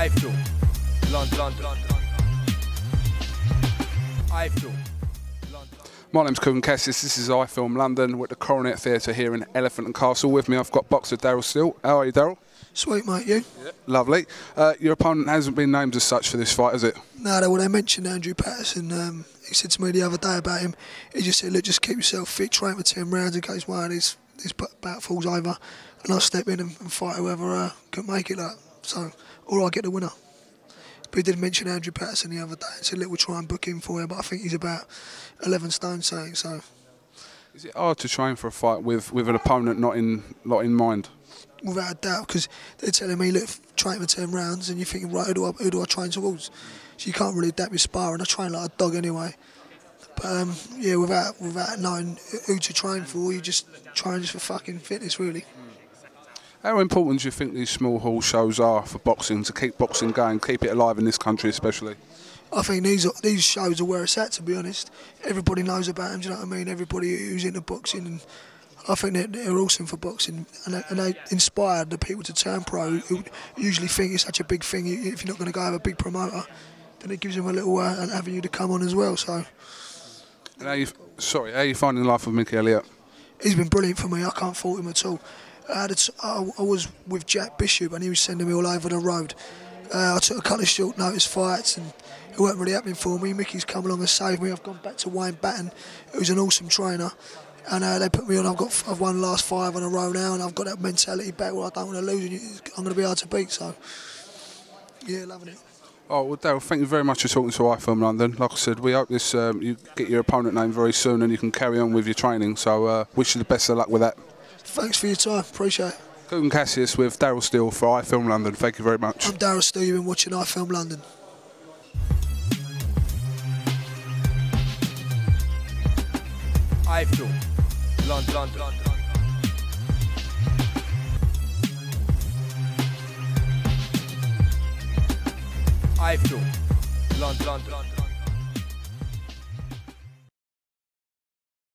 My name's Kugan Cassius, this is iFilm London. We're at the Coronet Theatre here in Elephant and Castle. With me I've got boxer Darryl Still. How are you, Darryl? Sweet, mate, you? Yeah. Lovely. Your opponent hasn't been named as such for this fight, has it? No, well, they mentioned Andrew Patterson. He said to me the other day about him, he just said, look, just keep yourself fit, train for 10 rounds in case one of these bout falls over, and I'll step in and fight whoever can make it up. So, or I'll get the winner. But he did mention Andrew Patterson the other day, so look, we'll try and book him for you, but I think he's about 11 stone, so. Is it hard to train for a fight with an opponent not in mind? Without a doubt, because they're telling me, look, train for 10 rounds, and you're thinking, right, who do I train towards? So you can't really adapt with sparring. I train like a dog anyway. But yeah, without knowing who to train for, you just train just for fucking fitness, really. How important do you think these small hall shows are for boxing, to keep boxing going, keep it alive in this country especially? I think these shows are where it's at, to be honest. Everybody knows about them, do you know what I mean? Everybody who's into boxing, and I think they're awesome for boxing, and they inspire the people to turn pro who usually think it's such a big thing. If you're not going to go have a big promoter, then it gives them a little avenue to come on as well. So. And how are you finding life with Mickey Helliet? He's been brilliant for me. I can't fault him at all. I was with Jack Bishop and he was sending me all over the road. I took a couple of short notice fights and it weren't really happening for me. Mickey's come along and saved me. I've gone back to Wayne Batten, who's an awesome trainer, and they put me on. I've won the last 5 on a row now, and I've got that mentality back where I don't want to lose and I'm going to be hard to beat, so yeah, loving it. Oh, well, Darryl, thank you very much for talking to iFilm London. Like I said, we hope this you get your opponent name very soon and you can carry on with your training, so wish you the best of luck with that. Thanks for your time, appreciate it. Kugan Cassius with Darryl Still for iFilm London, thank you very much. I'm Darryl Still, you've been watching iFilm London. iFilm London. iFilm London.